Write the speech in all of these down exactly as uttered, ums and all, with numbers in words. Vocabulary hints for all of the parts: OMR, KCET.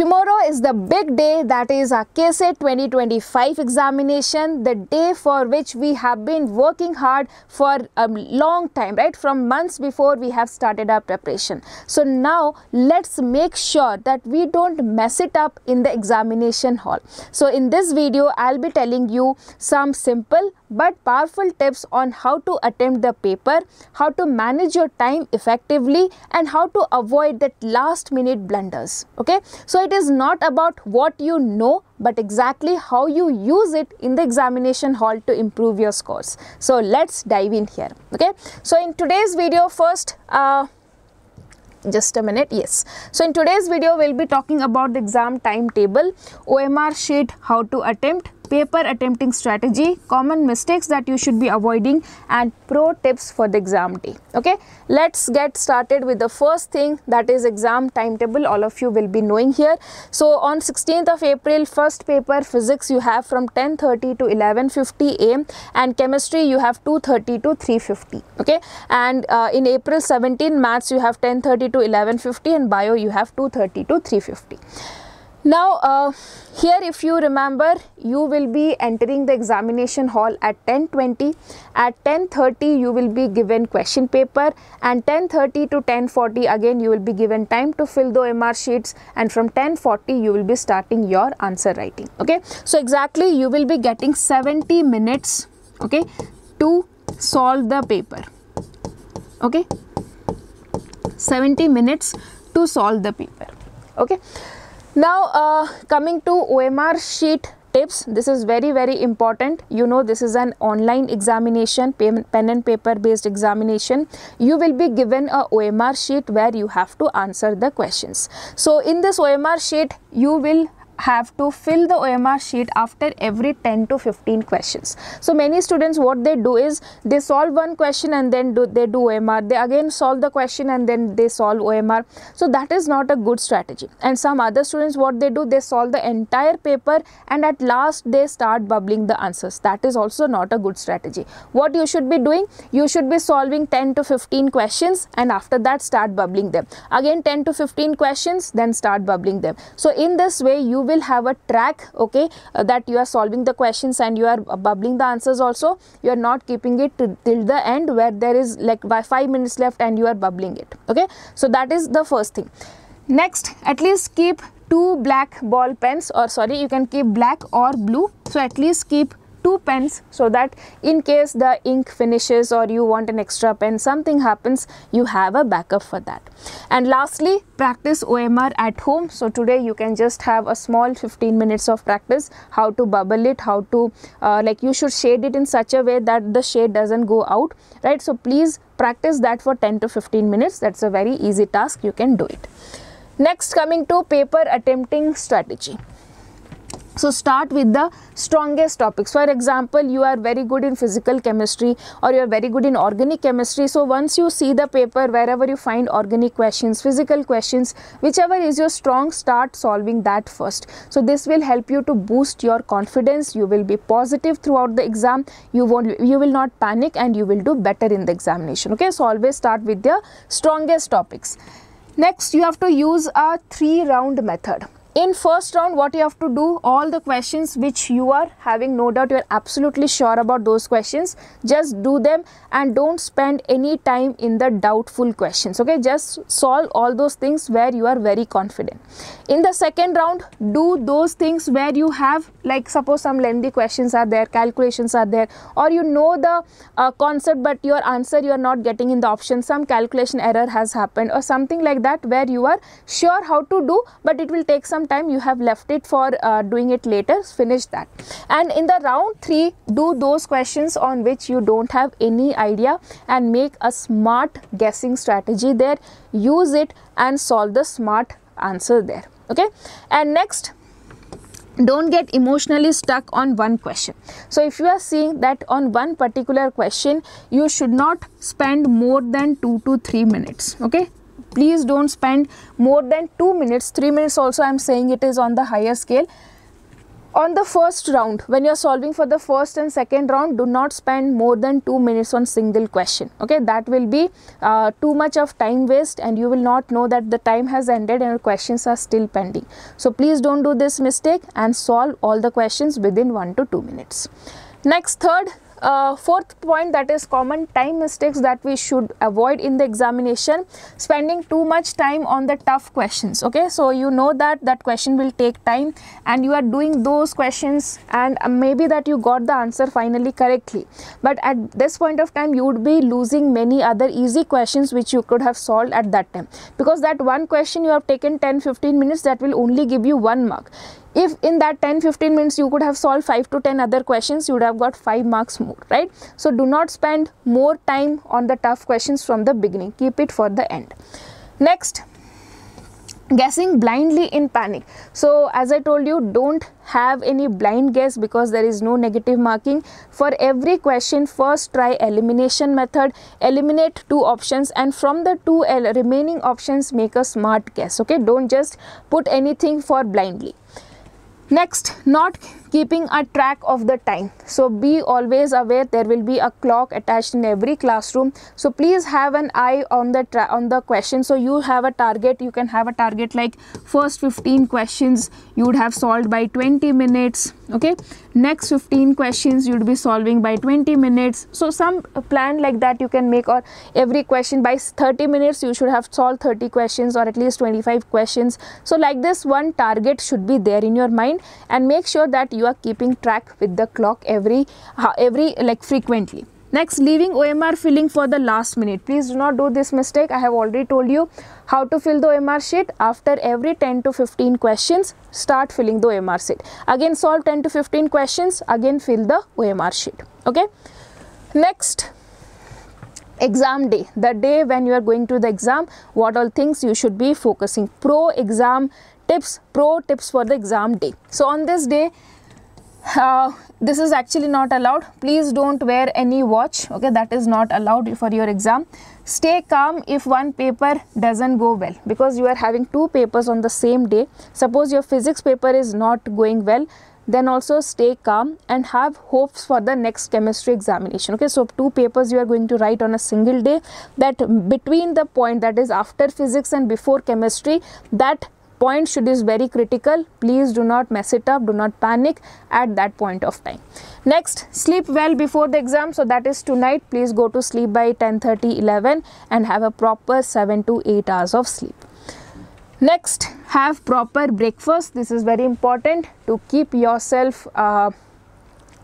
Tomorrow is the big day, that is our K C E T twenty twenty-five examination, the day for which we have been working hard for a long time, right? From months before we have started our preparation. So now let's make sure that we don't mess it up in the examination hall. So in this video, I'll be telling you some simple but powerful tips on how to attempt the paper, how to manage your time effectively, and how to avoid that last minute blunders. Okay, so it is not about what you know, but exactly how you use it in the examination hall to improve your scores. So let's dive in here. Okay, so in today's video first, uh, just a minute, yes. So in today's video, we'll be talking about the exam timetable, O M R sheet, how to attempt, paper attempting strategy, common mistakes that you should be avoiding, and pro tips for the exam day. Okay, let's get started with the first thing, that is exam timetable. All of you will be knowing here. So on sixteenth of April, first paper physics you have from ten thirty to eleven fifty a m and chemistry you have two thirty to three fifty. Okay, and uh, in April seventeenth, maths you have ten thirty to eleven fifty and bio you have two thirty to three fifty. Now uh, here, if you remember, you will be entering the examination hall at ten twenty. At ten thirty you will be given question paper, and ten thirty to ten forty again you will be given time to fill the O M R sheets, and from ten forty you will be starting your answer writing. Okay, so exactly you will be getting seventy minutes, okay, to solve the paper. Okay, seventy minutes to solve the paper. Okay. Now uh, coming to O M R sheet tips, this is very very important. You know, this is an online examination, pen and paper based examination. You will be given a O M R sheet where you have to answer the questions. So in this O M R sheet, you will have to fill the O M R sheet after every ten to fifteen questions. So many students, what they do is they solve one question and then do, they do O M R. They again solve the question and then they solve O M R. So that is not a good strategy. And some other students, what they do, they solve the entire paper and at last they start bubbling the answers. That is also not a good strategy. What you should be doing, you should be solving ten to fifteen questions and after that start bubbling them. Again ten to fifteen questions, then start bubbling them. So in this way, you will will have a track, okay, uh, that you are solving the questions and you are uh, bubbling the answers also. You are not keeping it till the end where there is like by five minutes left and you are bubbling it. Okay, so that is the first thing. Next, at least keep two black ball pens, or sorry, you can keep black or blue. So at least keep two pens so that in case the ink finishes or you want an extra pen, something happens, you have a backup for that. And lastly, practice O M R at home. So today you can just have a small fifteen minutes of practice, how to bubble it, how to uh, like you should shade it in such a way that the shade doesn't go out, right? So please practice that for ten to fifteen minutes. That's a very easy task, you can do it. Next, coming to paper attempting strategy. So start with the strongest topics. For example, you are very good in physical chemistry or you are very good in organic chemistry. So once you see the paper, wherever you find organic questions, physical questions, whichever is your strong, start solving that first. So this will help you to boost your confidence. You will be positive throughout the exam. You won't, you will not panic and you will do better in the examination. Okay, so always start with your strongest topics. Next, you have to use a three round method. In first round, what you have to do, all the questions which you are having no doubt, you are absolutely sure about those questions, just do them and don't spend any time in the doubtful questions. Okay, just solve all those things where you are very confident. In the second round, do those things where you have, like suppose some lengthy questions are there, calculations are there, or you know the uh, concept but your answer you are not getting in the option, some calculation error has happened or something like that, where you are sure how to do but it will take some time, you have left it for uh, doing it later, finish that. And in the round three, do those questions on which you don't have any idea and make a smart guessing strategy there, use it and solve the smart answer there. Okay, and next, don't get emotionally stuck on one question. So if you are seeing that on one particular question, you should not spend more than two to three minutes. Okay, please don't spend more than two minutes. Three minutes also, I'm saying it is on the higher scale. On the first round, when you are solving for the first and second round, do not spend more than two minutes on single question. Okay, that will be uh, too much of time waste, and you will not know that the time has ended and your questions are still pending. So please don't do this mistake and solve all the questions within one to two minutes. Next, third, uh, fourth point, that is common time mistakes that we should avoid in the examination. Spending too much time on the tough questions. Okay, so you know that that question will take time and you are doing those questions, and maybe that you got the answer finally correctly, but at this point of time you would be losing many other easy questions which you could have solved at that time, because that one question you have taken ten to fifteen minutes, that will only give you one mark. If in that ten to fifteen minutes you could have solved five to ten other questions, you would have got five marks more, right? So do not spend more time on the tough questions from the beginning. Keep it for the end. Next, guessing blindly in panic. So as I told you, don't have any blind guess, because there is no negative marking. For every question, first try elimination method. Eliminate two options, and from the two remaining options make a smart guess. Okay, don't just put anything for blindly. Next, not keeping a track of the time. So be always aware there will be a clock attached in every classroom. So please have an eye on the tra on the question. So you have a target. You can have a target like first fifteen questions you would have solved by twenty minutes. Okay, next fifteen questions you would be solving by twenty minutes. So some plan like that you can make, or every question by thirty minutes you should have solved thirty questions or at least twenty-five questions. So like this, one target should be there in your mind, and make sure that you are keeping track with the clock every uh, every like frequently. Next, leaving O M R filling for the last minute. Please do not do this mistake. I have already told you how to fill the O M R sheet. After every ten to fifteen questions, start filling the O M R sheet. Again solve ten to fifteen questions, again fill the O M R sheet. Okay, next, exam day, the day when you are going to the exam, what all things you should be focusing. Pro exam tips, pro tips for the exam day. So on this day, uh, this is actually not allowed. Please don't wear any watch. Okay, that is not allowed for your exam. Stay calm if one paper doesn't go well, because you are having two papers on the same day. Suppose your physics paper is not going well, then also stay calm and have hopes for the next chemistry examination. Okay, so two papers you are going to write on a single day, that between the point that is after physics and before chemistry, that point should is very critical. Please do not mess it up. Do not panic at that point of time. Next, sleep well before the exam. So that is tonight. Please go to sleep by ten thirty, eleven and have a proper seven to eight hours of sleep. Next, have proper breakfast. This is very important to keep yourself uh,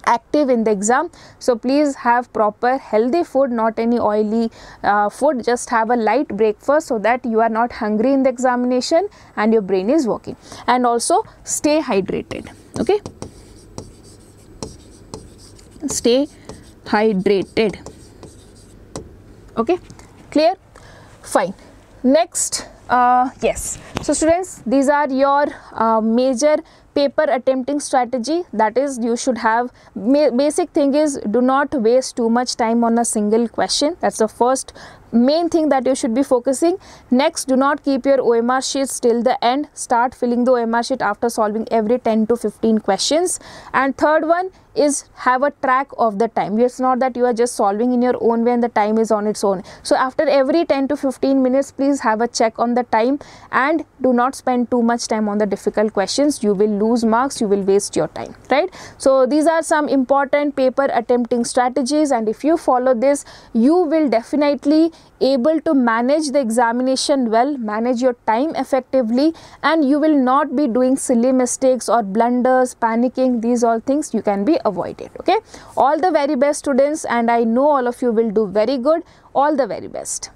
active in the exam. So please have proper healthy food, not any oily uh, food. Just have a light breakfast so that you are not hungry in the examination and your brain is working. And also stay hydrated. Okay, stay hydrated. Okay, clear? Fine. Next, Uh, yes, so students, these are your uh, major paper attempting strategy. That is, you should have basic thing is do not waste too much time on a single question. That's the first main thing that you should be focusing. Next, do not keep your O M R sheets till the end. Start filling the O M R sheet after solving every ten to fifteen questions. And third one is have a track of the time. It's not that you are just solving in your own way and the time is on its own. So after every ten to fifteen minutes, please have a check on the time and do not spend too much time on the difficult questions. You will lose marks, you will waste your time, right? So these are some important paper attempting strategies, and if you follow this, you will definitely able to manage the examination well, manage your time effectively, and you will not be doing silly mistakes or blunders, panicking. These all things you can be avoided. Okay, all the very best students, and I know all of you will do very good. All the very best.